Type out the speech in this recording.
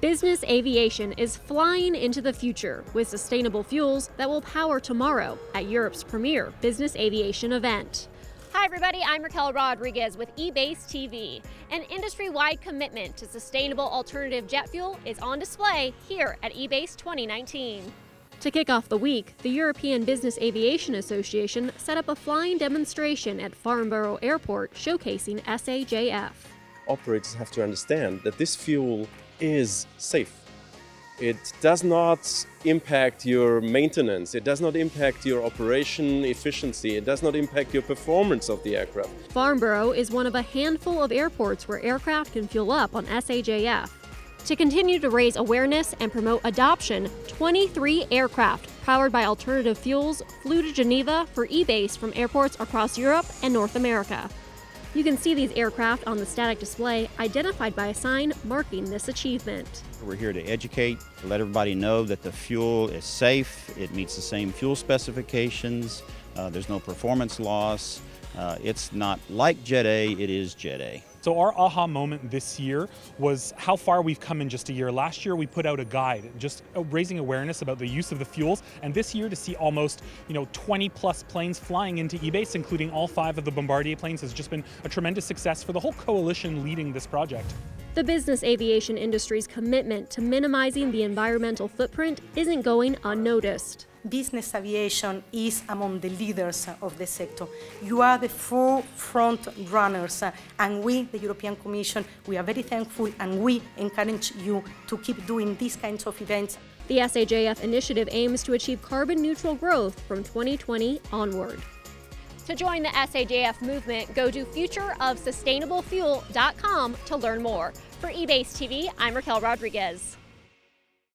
Business aviation is flying into the future with sustainable fuels that will power tomorrow at Europe's premier business aviation event. Hi everybody, I'm Raquel Rodriguez with EBACE TV. An industry-wide commitment to sustainable alternative jet fuel is on display here at EBACE 2019. To kick off the week, the European Business Aviation Association set up a flying demonstration at Farnborough Airport showcasing SAJF. Operators have to understand that this fuel is safe. It does not impact your maintenance, it does not impact your operation efficiency, it does not impact your performance of the aircraft. Farnborough is one of a handful of airports where aircraft can fuel up on SAJF. To continue to raise awareness and promote adoption, 23 aircraft powered by alternative fuels flew to Geneva for EBACE from airports across Europe and North America. You can see these aircraft on the static display, identified by a sign marking this achievement. We're here to educate, to let everybody know that the fuel is safe, it meets the same fuel specifications, there's no performance loss, it's not like Jet A, it is Jet A. So our aha moment this year was how far we've come in just a year. Last year we put out a guide, just raising awareness about the use of the fuels, and this year to see almost 20 plus planes flying into EBACE, including all 5 of the Bombardier planes, has just been a tremendous success for the whole coalition leading this project. The business aviation industry's commitment to minimizing the environmental footprint isn't going unnoticed. Business aviation is among the leaders of the sector. You are the forefront runners, and we, the European Commission, we are very thankful, and we encourage you to keep doing these kinds of events. The SAJF initiative aims to achieve carbon neutral growth from 2020 onward. To join the SAJF movement, go to futureofsustainablefuel.com to learn more. For EBACE TV, I'm Raquel Rodriguez.